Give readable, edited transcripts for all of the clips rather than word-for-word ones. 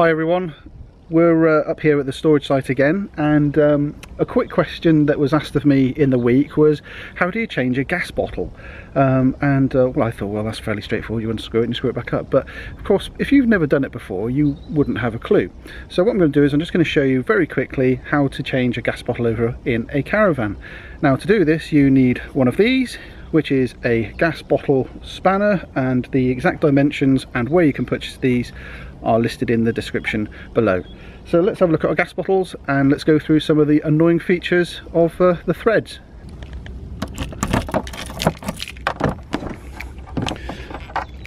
Hi everyone, we're up here at the storage site again, and a quick question that was asked of me in the week was, how do you change a gas bottle? Well, I thought, well, that's fairly straightforward. You unscrew it and you screw it back up. But of course, if you've never done it before, you wouldn't have a clue. So what I'm going to do is I'm just going to show you very quickly how to change a gas bottle over in a caravan. Now, to do this, you need one of these, which is a gas bottle spanner, and the exact dimensions and where you can purchase these are listed in the description below. So let's have a look at our gas bottles and let's go through some of the annoying features of the threads.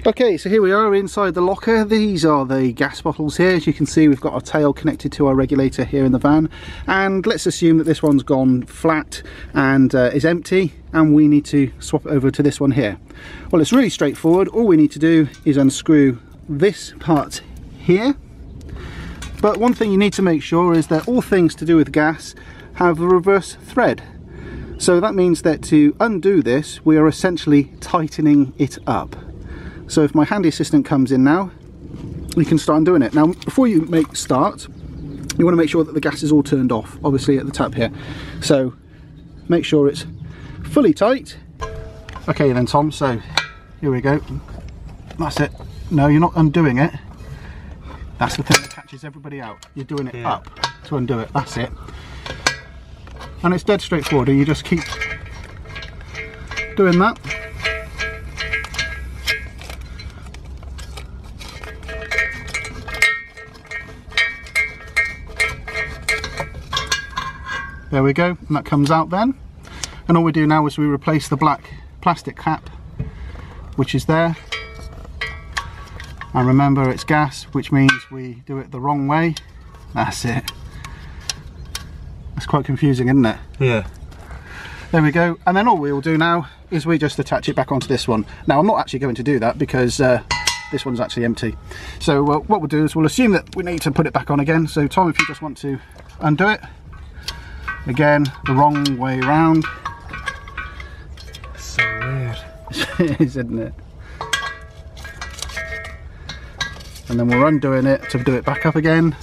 Okay, so here we are inside the locker. These are the gas bottles here. As you can see, we've got our tail connected to our regulator here in the van, and let's assume that this one's gone flat and is empty, and we need to swap it over to this one here. Well, it's really straightforward. All we need to do is unscrew this part here, but one thing you need to make sure is that all things to do with gas have a reverse thread. So that means that to undo this, we are essentially tightening it up. So if my handy assistant comes in now, we can start undoing it. Now, before you start, you want to make sure that the gas is all turned off, obviously, at the tap here. So make sure it's fully tight. Okay then, Tom, so here we go. That's it. No, you're not undoing it. That's the thing that catches everybody out. You're doing it up to undo it. That's it. And it's dead straightforward. You just keep doing that. There we go, and that comes out then. And all we do now is we replace the black plastic cap, which is there. And remember, it's gas, which means we do it the wrong way. That's it. That's quite confusing, isn't it? Yeah. There we go. And then all we'll do now is we just attach it back onto this one. Now, I'm not actually going to do that because this one's actually empty. So what we'll do is we'll assume that we need to put it back on again. So Tom, if you just want to undo it. Again, the wrong way round. It's so weird. It is, isn't it? And then we're undoing it to do it back up again.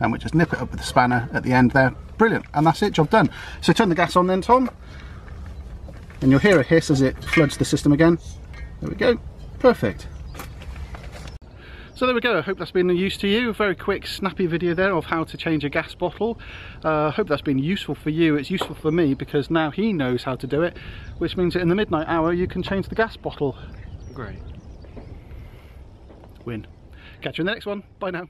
And we just nip it up with the spanner at the end there. Brilliant, and that's it, job done. So turn the gas on then, Tom, and you'll hear a hiss as it floods the system again. There we go, perfect. So there we go, I hope that's been of use to you. A very quick, snappy video there of how to change a gas bottle. I hope that's been useful for you. It's useful for me because now he knows how to do it, which means that in the midnight hour you can change the gas bottle. Great. Win. Catch you in the next one, bye now.